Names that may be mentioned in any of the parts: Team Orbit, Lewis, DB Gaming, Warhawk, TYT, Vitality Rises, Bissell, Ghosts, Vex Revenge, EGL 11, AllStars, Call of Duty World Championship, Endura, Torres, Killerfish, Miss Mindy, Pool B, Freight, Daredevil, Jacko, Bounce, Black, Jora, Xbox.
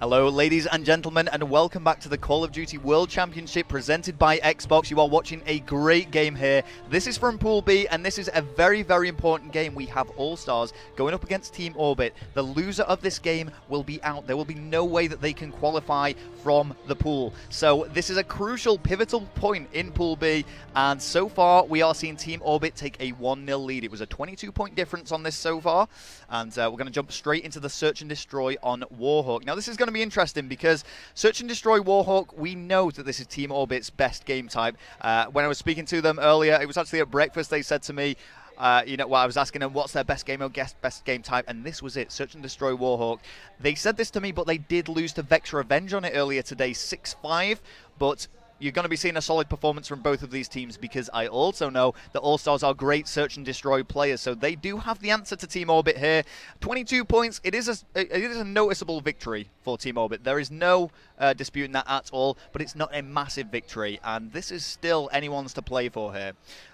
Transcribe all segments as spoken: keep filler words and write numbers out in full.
Hello ladies and gentlemen, and welcome back to the Call of Duty World Championship presented by Xbox. You are watching a great game here. This is from Pool B, and this is a very, very important game. We have All-Stars going up against Team Orbit. The loser of this game will be out. There will be no way that they can qualify from the pool. So this is a crucial, pivotal point in Pool B, and so far we are seeing Team Orbit take a one nil lead. It was a twenty-two point difference on this so far, and uh, we're going to jump straight into the Search and Destroy on Warhawk. Now this is going to be interesting because Search and Destroy Warhawk, we know that this is Team Orbit's best game type. Uh, when I was speaking to them earlier, it was actually at breakfast, they said to me, Uh, you know, well, I was asking them what's their best game or guess best game type, and this was it, Search and Destroy Warhawk. They said this to me, but they did lose to Vex Revenge on it earlier today, six five, but you're going to be seeing a solid performance from both of these teams because I also know that All-Stars are great Search and Destroy players, so they do have the answer to Team Orbit here. twenty-two points, it is a, it is a noticeable victory for Team Orbit. There is no uh, disputing that at all, but it's not a massive victory, and this is still anyone's to play for here.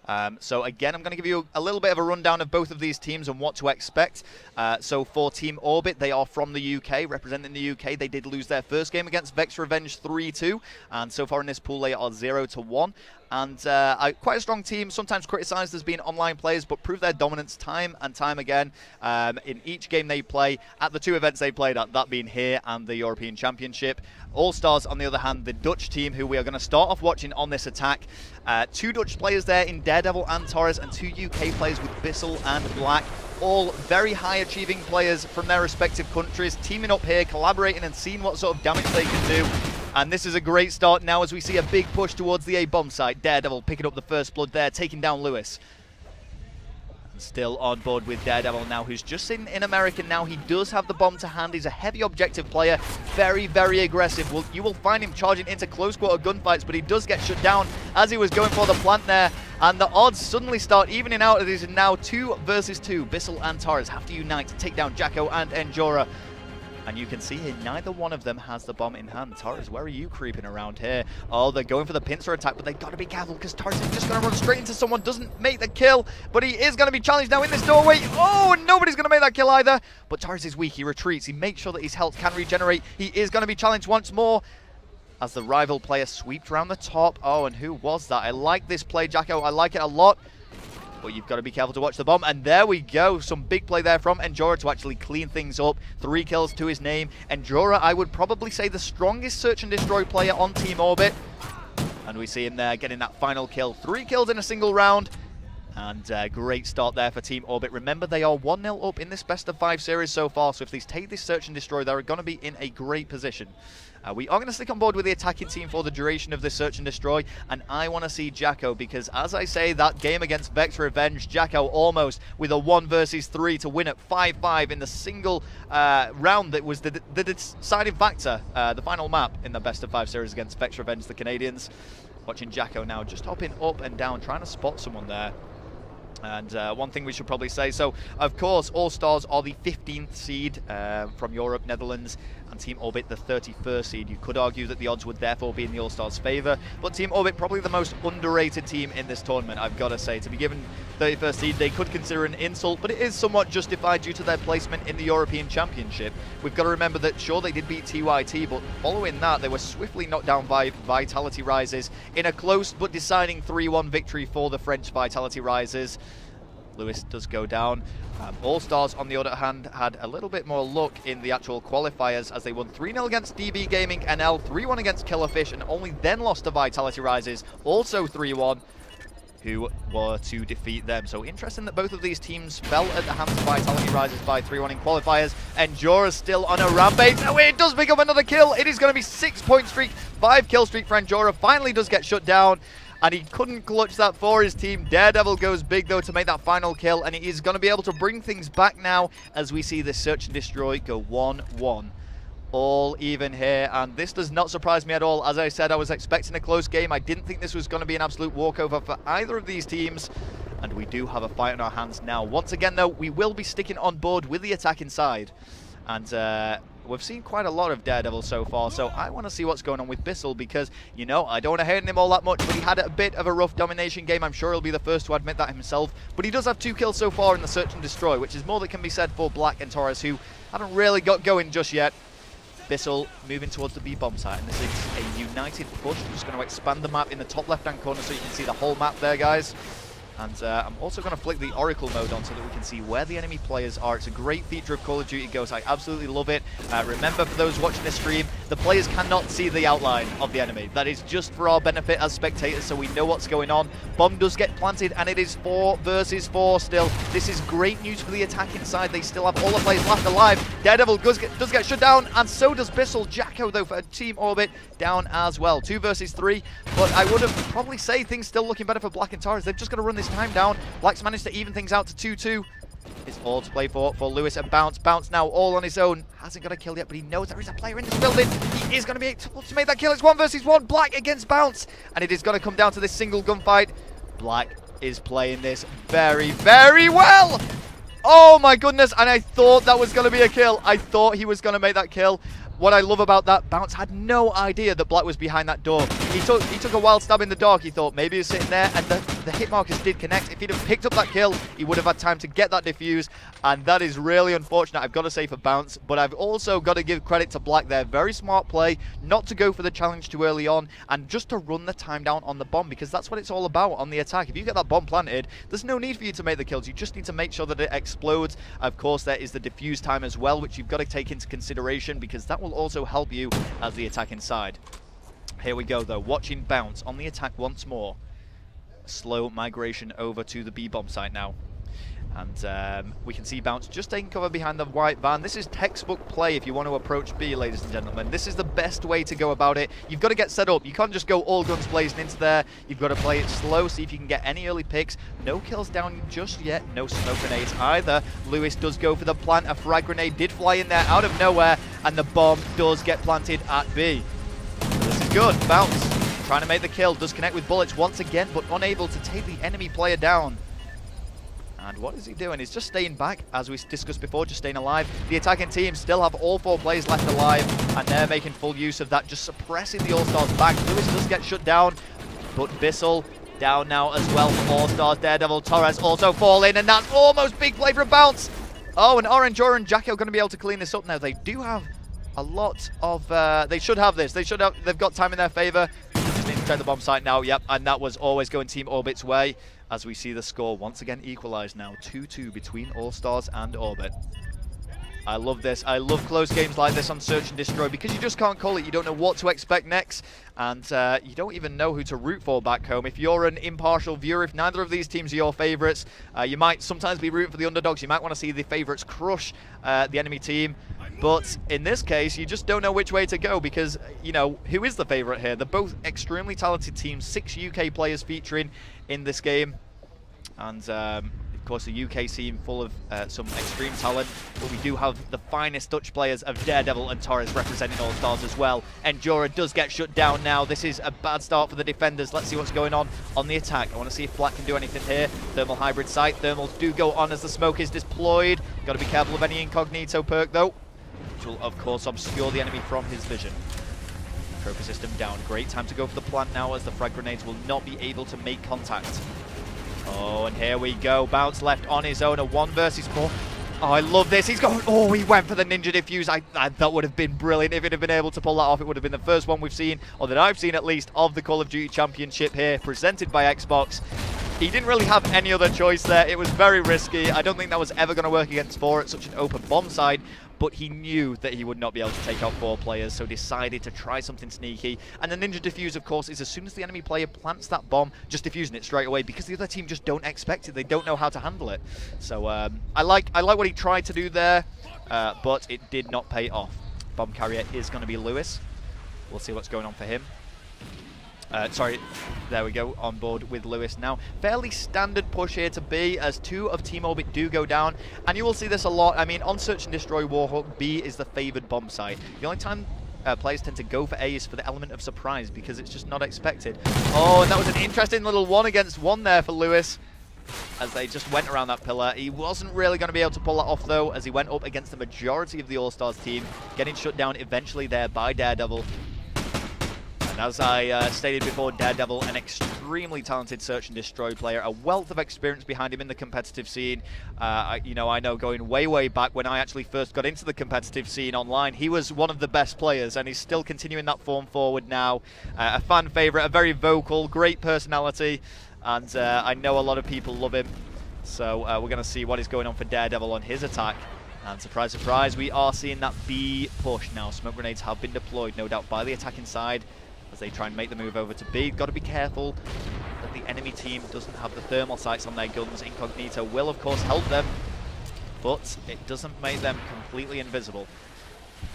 Um, so again, I'm going to give you a little bit of a rundown of both of these teams and what to expect. Uh, so for Team Orbit, they are from the U K, representing the U K. They did lose their first game against Vex Revenge three two, and so far in this pool they are zero to one. And uh, I, quite a strong team, sometimes criticised as being online players, but prove their dominance time and time again um, in each game they play, at the two events they played at, that being here and the European Championship. All-Stars, on the other hand, the Dutch team, who we are going to start off watching on this attack. Uh, two Dutch players there in Daredevil and Torres, and two U K players with Bissell and Black. All very high-achieving players from their respective countries, teaming up here, collaborating and seeing what sort of damage they can do. And this is a great start now as we see a big push towards the A bomb site. Daredevil picking up the first blood there, taking down Lewis. And still on board with Daredevil now, who's just in, in America now. He does have the bomb to hand. He's a heavy objective player, very, very aggressive. Well, you will find him charging into close-quarter gunfights, but he does get shut down as he was going for the plant there. And the odds suddenly start evening out. It is now two versus two. Bissell and Torres have to unite to take down Jacko and Endura. And you can see here, neither one of them has the bomb in hand. Torres, where are you creeping around here? Oh, they're going for the pincer attack, but they've got to be careful because Torres is just going to run straight into someone, doesn't make the kill, but he is going to be challenged now in this doorway. Oh, and nobody's going to make that kill either. But Torres is weak, he retreats, he makes sure that his health can regenerate. He is going to be challenged once more as the rival player sweeps around the top. Oh, and who was that? I like this play, Jacko, I like it a lot. But you've got to be careful to watch the bomb, and there we go, some big play there from Endura to actually clean things up. Three kills to his name. Endura, I would probably say the strongest Search and Destroy player on Team Orbit, and we see him there getting that final kill. Three kills in a single round, and uh, great start there for Team Orbit. Remember, they are one nil up in this best of five series so far, so if they take this Search and Destroy, they're going to be in a great position. Uh, we are going to stick on board with the attacking team for the duration of this Search and Destroy, and I want to see Jacko because, as I say, that game against Vex Revenge, Jacko almost with a one versus three to win at five five in the single uh, round that was the, the deciding factor, uh, the final map in the best of five series against Vex Revenge, the Canadians. Watching Jacko now just hopping up and down, trying to spot someone there. And uh, one thing we should probably say, so of course All-Stars are the fifteenth seed uh, from Europe, Netherlands, and Team Orbit the thirty-first seed. You could argue that the odds would therefore be in the All-Stars' favour, but Team Orbit probably the most underrated team in this tournament, I've got to say. To be given thirty-first seed, they could consider an insult, but it is somewhat justified due to their placement in the European Championship. We've got to remember that, sure, they did beat T Y T, but following that, they were swiftly knocked down by Vitality Rises in a close but deciding three one victory for the French Vitality Rises. Lewis does go down. Um, All-Stars, on the other hand, had a little bit more luck in the actual qualifiers as they won three nil against D B Gaming, N L three one against Killerfish, and only then lost to Vitality Rises, also three one, who were to defeat them. So interesting that both of these teams fell at the hands of Vitality Rises by three one in qualifiers. Endura's still on a rampage. Oh, it does pick up another kill. It is going to be six-point streak, five-kill streak for Endura. Finally does get shut down. And he couldn't clutch that for his team. Daredevil goes big, though, to make that final kill. And he is going to be able to bring things back now as we see the Search and Destroy go one one. All even here. And this does not surprise me at all. As I said, I was expecting a close game. I didn't think this was going to be an absolute walkover for either of these teams. And we do have a fight on our hands now. Once again, though, we will be sticking on board with the attacking side. And uh, we've seen quite a lot of Daredevil so far, so I want to see what's going on with Bissell because, you know, I don't want to hate him all that much, but he had a bit of a rough domination game. I'm sure he'll be the first to admit that himself. But he does have two kills so far in the Search and Destroy, which is more that can be said for Black and Torres, who haven't really got going just yet. Bissell moving towards the B bomb site, and this is a united push. I'm just going to expand the map in the top left-hand corner so you can see the whole map there, guys. And uh, I'm also going to flick the Oracle mode on so that we can see where the enemy players are. It's a great feature of Call of Duty Ghosts. I absolutely love it. Uh, remember, for those watching this stream, the players cannot see the outline of the enemy. That is just for our benefit as spectators, so we know what's going on. Bomb does get planted, and it is four versus four still. This is great news for the attacking side. They still have all the players left alive. Daredevil does get, does get shut down, and so does Bissell. Jacko, though, for Team Orbit, down as well. Two versus three, but I would have probably say things still looking better for Black and Torres. They've just got to run this time down. Black's managed to even things out to two two. It's all to play for for Lewis and Bounce. Bounce now all on his own. Hasn't got a kill yet, but he knows there is a player in this building. He is going to be able to make that kill. It's one versus one. Black against Bounce. And it is going to come down to this single gunfight. Black is playing this very, very well. Oh my goodness. And I thought that was going to be a kill. I thought he was going to make that kill. What I love about that, Bounce had no idea that Black was behind that door. He took he took a wild stab in the dark. He thought maybe he was sitting there, and the, the hit markers did connect. If he'd have picked up that kill, he would have had time to get that defuse, and that is really unfortunate, I've got to say, for Bounce. But I've also got to give credit to Black there. Very smart play, not to go for the challenge too early on, and just to run the time down on the bomb, because that's what it's all about on the attack. If you get that bomb planted, there's no need for you to make the kills. You just need to make sure that it explodes. Of course, there is the defuse time as well, which you've got to take into consideration, because that will also help you as the attacking side. Here we go, though, watching Bounce on the attack once more. Slow migration over to the B-bomb site now. And um, we can see Bounce just taking cover behind the white van. This is textbook play if you want to approach B, ladies and gentlemen. This is the best way to go about it. You've got to get set up. You can't just go all guns blazing into there. You've got to play it slow, see if you can get any early picks. No kills down just yet. No smoke grenades either. Lewis does go for the plant. A frag grenade did fly in there out of nowhere. And the bomb does get planted at B. This is good. Bounce trying to make the kill. Does connect with bullets once again, but unable to take the enemy player down. And what is he doing? He's just staying back, as we discussed before, just staying alive. The attacking team still have all four players left alive, and they're making full use of that, just suppressing the All-Stars back. Lewis does get shut down, but Bissell down now as well for All-Stars. Daredevil, Torres also fall in, and that's almost big play for a Bounce. Oh, and Endura and Jacko are going to be able to clean this up now. They do have a lot of... Uh, they should have this. They should have, they've got time in their favour. The bomb site now, yep, and that was always going Team Orbit's way, as we see the score once again equalized now, two two between All-Stars and Orbit. I love this. I love close games like this on Search and Destroy, because you just can't call it. You don't know what to expect next, and uh, you don't even know who to root for back home. If you're an impartial viewer, if neither of these teams are your favorites, uh, you might sometimes be rooting for the underdogs. You might want to see the favorites crush uh, the enemy team. But in this case, you just don't know which way to go, because, you know, who is the favourite here? They're both extremely talented teams, six U K players featuring in this game. And, um, of course, the U K team full of uh, some extreme talent. But we do have the finest Dutch players of Daredevil and Torres representing All-Stars as well. Endura does get shut down now. This is a bad start for the defenders. Let's see what's going on on the attack. I want to see if Black can do anything here. Thermal hybrid site. Thermals do go on as the smoke is deployed. Got to be careful of any incognito perk, though, which will, of course, obscure the enemy from his vision. Croaker system down. Great time to go for the plant now, as the frag grenades will not be able to make contact. Oh, and here we go. Bounce left on his own. A one versus four. Oh, I love this. He's gone. Oh, he went for the ninja defuse. I, I, that would have been brilliant. If it had been able to pull that off, it would have been the first one we've seen, or that I've seen at least, of the Call of Duty Championship here, presented by Xbox. He didn't really have any other choice there. It was very risky. I don't think that was ever going to work against four at such an open bomb side. But he knew that he would not be able to take out four players, so decided to try something sneaky. And the ninja defuse, of course, is as soon as the enemy player plants that bomb, just defusing it straight away, because the other team just don't expect it. They don't know how to handle it. So um, I like I like what he tried to do there, uh, but it did not pay off. Bomb carrier is going to be Lewis. We'll see what's going on for him. Uh, sorry, there we go, on board with Lewis now. Fairly standard push here to B, as two of Team Orbit do go down. And you will see this a lot. I mean, on Search and Destroy Warhawk, B is the favoured bomb site. The only time uh, players tend to go for A is for the element of surprise, because it's just not expected. Oh, and that was an interesting little one against one there for Lewis, as they just went around that pillar. He wasn't really going to be able to pull that off, though, as he went up against the majority of the All-Stars team, getting shut down eventually there by Daredevil. And as I uh, stated before, Daredevil, an extremely talented search and destroy player, a wealth of experience behind him in the competitive scene. Uh, I, you know, I know going way, way back when I actually first got into the competitive scene online, he was one of the best players, and he's still continuing that form forward now. Uh, a fan favourite, a very vocal, great personality, and uh, I know a lot of people love him. So uh, we're going to see what is going on for Daredevil on his attack. And surprise, surprise, we are seeing that B push now. Smoke grenades have been deployed, no doubt, by the attacking side as they try and make the move over to B. Got to be careful that the enemy team doesn't have the thermal sights on their guns. Incognito will, of course, help them, but it doesn't make them completely invisible.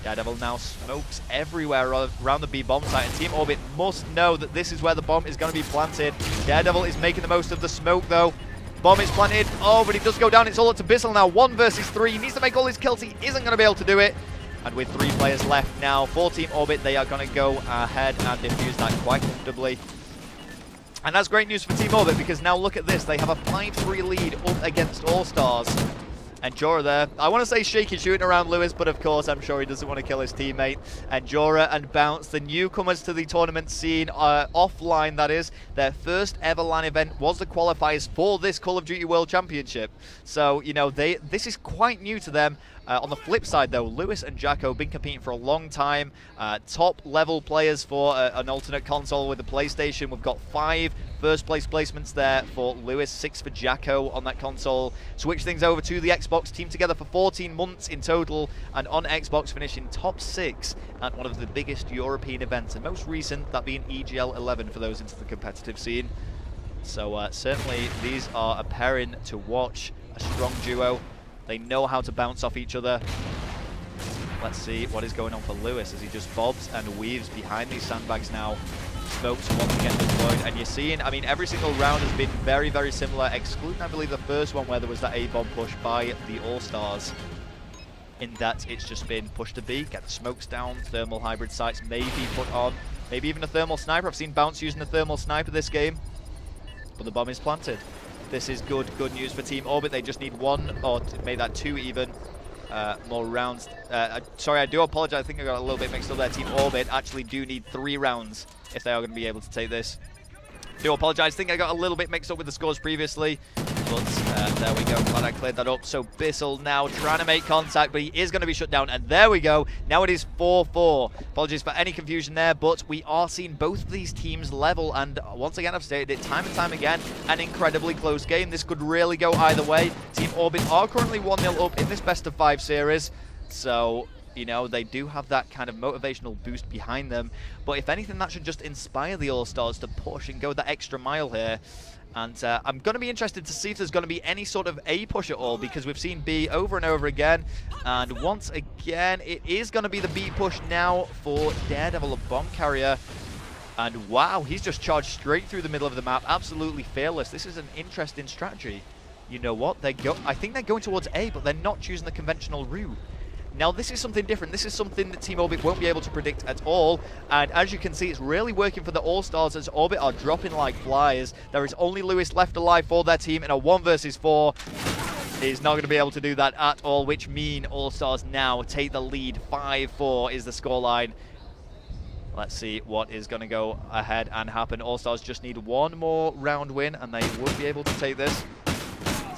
Daredevil now smokes everywhere around the B bomb site, and Team Orbit must know that this is where the bomb is going to be planted. Daredevil is making the most of the smoke, though. Bomb is planted. Oh, but he does go down. It's all up to Bissell now. One versus three. He needs to make all his kills. He isn't going to be able to do it. And with three players left now for Team Orbit, they are going to go ahead and defuse that quite comfortably. And that's great news for Team Orbit, because now look at this. They have a five three lead up against All Stars. And Jora there. I want to say shaky shooting around Lewis, but of course I'm sure he doesn't want to kill his teammate. And Jora and Bounce, the newcomers to the tournament scene, uh, offline that is. Their first ever LAN event was the qualifiers for this Call of Duty World Championship. So, you know, they this is quite new to them. Uh, on the flip side, though, Lewis and Jacko have been competing for a long time. Uh, Top-level players for uh, an alternate console with the PlayStation. We've got five first-place placements there for Lewis, six for Jacko on that console. Switch things over to the Xbox, team together for fourteen months in total, and on Xbox finishing top six at one of the biggest European events, and most recent, that being E G L eleven for those into the competitive scene. So uh, certainly these are a pairing to watch, a strong duo. They know how to bounce off each other. Let's see what is going on for Lewis as he just bobs and weaves behind these sandbags now. Smokes once again deployed, and you're seeing, I mean, every single round has been very, very similar, excluding, I believe, the first one where there was that A-bomb push by the All-Stars. In that, it's just been pushed to B, get the smokes down, thermal hybrid sights may be put on, maybe even a thermal sniper. I've seen Bounce using a thermal sniper this game, but the bomb is planted. This is good, good news for Team Orbit. They just need one, or made that two even, uh, more rounds. Uh, sorry, I do apologize. I think I got a little bit mixed up there. Team Orbit actually do need three rounds if they are going to be able to take this. Do apologize. I think I got a little bit mixed up with the scores previously. But uh, there we go. Glad I cleared that up. So Bissell now trying to make contact, but he is going to be shut down. And there we go. Now it is four four. Apologies for any confusion there, but we are seeing both of these teams level. And once again, I've stated it time and time again, an incredibly close game. This could really go either way. Team Orbit are currently one nil up in this best of five series. So, you know, they do have that kind of motivational boost behind them. But if anything, that should just inspire the All-Stars to push and go that extra mile here. And uh, I'm going to be interested to see if there's going to be any sort of A push at all, because we've seen B over and over again. And once again, it is going to be the B push now for Daredevil, a bomb carrier. And wow, he's just charged straight through the middle of the map. Absolutely fearless. This is an interesting strategy. You know what? They go I think they're going towards A, but they're not choosing the conventional route. Now, this is something different. This is something that Team Orbit won't be able to predict at all. And as you can see, it's really working for the All-Stars as Orbit are dropping like flies. There is only Lewis left alive for their team in a one versus four. He's not going to be able to do that at all, which mean All-Stars now take the lead. five four is the scoreline. Let's see what is going to go ahead and happen. All-Stars just need one more round win, and they would be able to take this.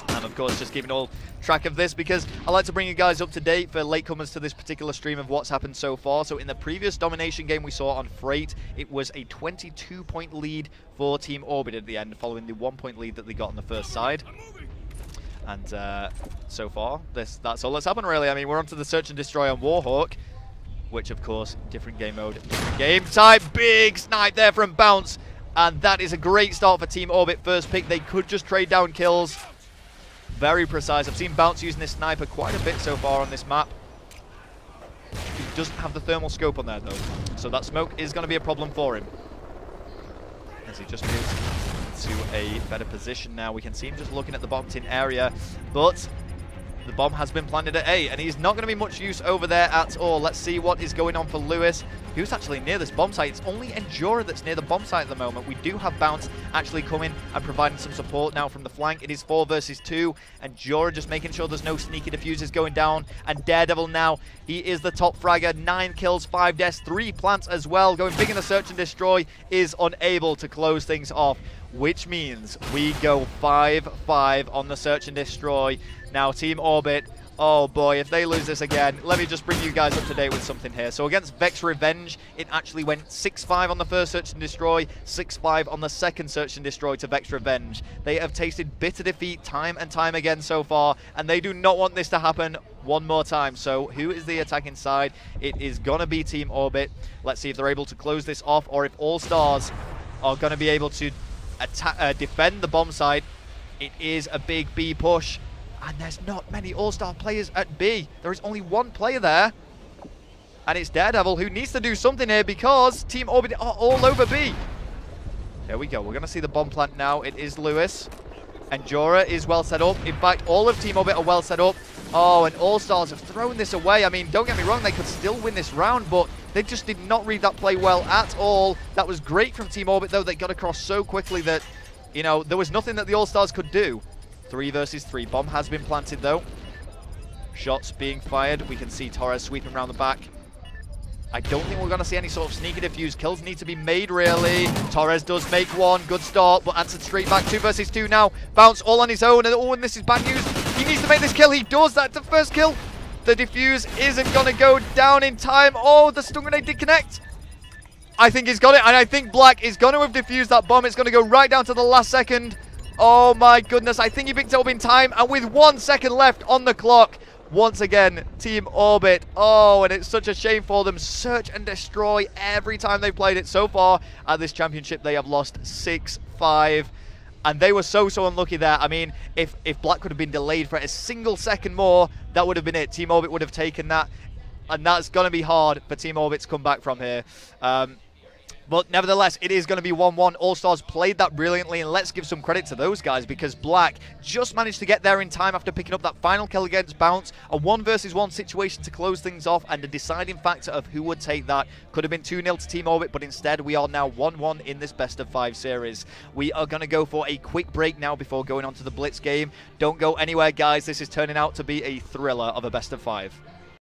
And of course, just keeping all track of this, because I like to bring you guys up to date for latecomers to this particular stream of what's happened so far. So in the previous domination game we saw on Freight, it was a twenty-two point lead for Team Orbit at the end, following the one point lead that they got on the first side. And uh, so far, this that's all that's happened really. I mean, we're on to the search and destroy on Warhawk, which of course, different game mode, different game type. Big snipe there from Bounce, and that is a great start for Team Orbit. First pick, they could just trade down kills. Very precise. I've seen Bounce using this sniper quite a bit so far on this map. He doesn't have the thermal scope on there, though. So that smoke is going to be a problem for him. As he just moves to a better position now. We can see him just looking at the bomb tin area. But the bomb has been planted at A, and he's not going to be much use over there at all. Let's see what is going on for Lewis. who's actually near this bomb site. It's only Endura that's near the bomb site at the moment. We do have Bounce actually coming and providing some support now from the flank. It is four versus two, and Jora just making sure there's no sneaky diffusers going down. And Daredevil now, he is the top fragger. Nine kills, five deaths, three plants as well. Going big in the search and destroy, is unable to close things off, which means we go five five on the search and destroy. Now Team Orbit, oh boy, if they lose this again, let me just bring you guys up to date with something here. So against Vex Revenge, it actually went six five on the first search and destroy, six five on the second search and destroy to Vex Revenge. They have tasted bitter defeat time and time again so far, and they do not want this to happen one more time. So who is the attacking side? It is gonna be Team Orbit. Let's see if they're able to close this off, or if All Stars are gonna be able to attack, uh, defend the bomb site. It is a big B push, and there's not many All-Star players at B. There is only one player there, and it's Daredevil who needs to do something here because Team Orbit are all over B. There we go. We're going to see the bomb plant now. It is Lewis. And Jora is well set up. In fact, all of Team Orbit are well set up. Oh, and All-Stars have thrown this away. I mean, don't get me wrong, they could still win this round, but they just did not read that play well at all. That was great from Team Orbit, though. They got across so quickly that, you know, there was nothing that the All-Stars could do. Three versus three. Bomb has been planted, though. Shots being fired. We can see Torres sweeping around the back. I don't think we're going to see any sort of sneaky diffuse. Kills need to be made, really. Torres does make one. Good start, but answered straight back. Two versus two now. Bounce all on his own. And oh, and this is bad news. He needs to make this kill. He does. That's the first kill. The diffuse isn't going to go down in time. Oh, the stun grenade did connect. I think he's got it. And I think Black is going to have diffused that bomb. It's going to go right down to the last second. Oh my goodness, I think he picked it up in time, and with one second left on the clock, once again, Team Orbit. Oh, and it's such a shame for them. Search and destroy every time they've played it so far. At this championship, they have lost six five, and they were so, so unlucky there. I mean, if, if Black could have been delayed for a single second more, that would have been it. Team Orbit would have taken that, and that's going to be hard for Team Orbit to come back from here. Um... But nevertheless, it is going to be one one. All-Stars played that brilliantly, and let's give some credit to those guys because Black just managed to get there in time after picking up that final kill against Bounce. A one versus one situation to close things off, and the deciding factor of who would take that could have been two nil to Team Orbit, but instead we are now one one in this best of five series. We are going to go for a quick break now before going on to the Blitz game. Don't go anywhere, guys. This is turning out to be a thriller of a best of five.